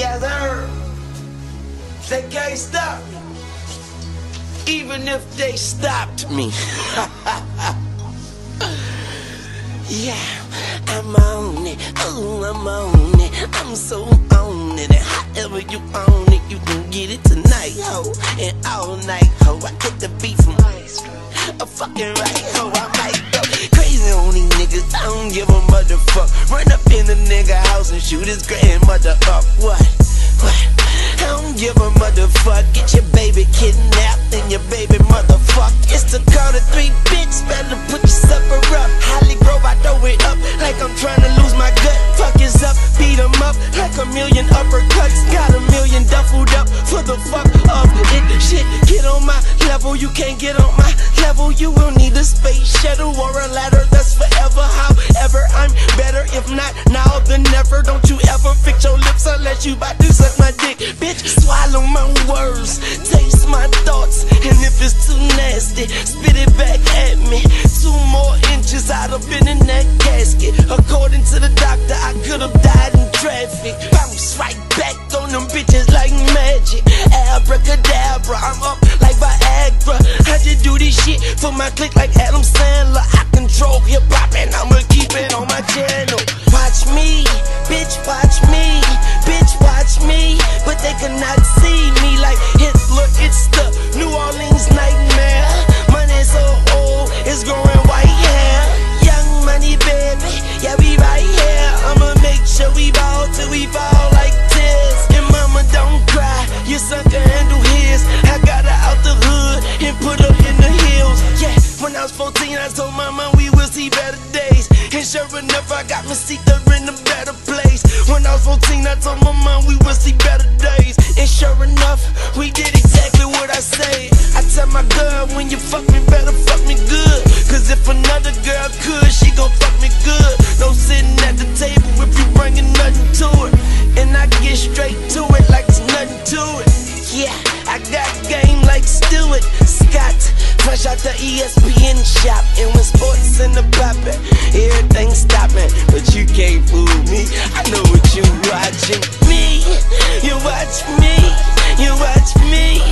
Yes, sir. They can't stop me. Even if they stopped me. Yeah, I'm on it. Oh, I'm on it. I'm so on it. And however you own it, you can get it tonight, ho. And all night, ho. I get the beat from a fucking right, ho. I might go crazy on these niggas. I don't give a motherfuck. Run up in the nigga house and shoot his grandmother up. What? What? I don't give a motherfuck. Get your baby kidnapped and your baby motherfuck. It's the call to 3 Peats. Better put your supper up. Holly Grove, I throw it up like I'm trying to lose my gut. Fuck is up, beat 'em up like a million uppercuts. Got a million duffled up for the fuck up. It shit, get on my level. You can't get on my level. You will need a space shuttle or a ladder that's forever. However, I'm better. If not now, then never. Don't you ever fix your lips unless you about to suck my dick. Bitch, swallow my words, taste my thoughts, and if it's too nasty, spit it back at me. 2 more inches, I'd have been in that casket. According to the doctor, I could have died in traffic. Bounce right back on them bitches like magic. Abracadabra, I'm up like Viagra. I just do this shit for my clique like Adam Sandler. I control hip-hop and I'ma keep it on my channel. Watch me, bitch, watch me, bitch, watch me. But they cannot see me like Hitler. It's the New Orleans nightmare. Money so old, it's growing white hair. Young money, baby, yeah, we right here. I'ma make sure we ball till we fall like this. And mama, don't cry, your son can handle his. I got her out the hood and put her in the hills. Yeah, when I was 14, I told my mom we will see better days. And sure enough, I got my seat up in a better place. When I was 14, I told my mom we will see better days. And sure enough, we did exactly what I said. I tell my girl, when you fuck me, better fuck me good. Cause if another girl could, she gon' fuck me good. No sitting at the table if you bringin' nothing to it. And I get straight to it like there's nothing to it. Yeah, I got game like Stewart Scott. Fresh out the ESPN shop. And when sports in the poppin', everything's stoppin'. But you can't fool me, I know what you watchin'. Me, you watch me, you watch me.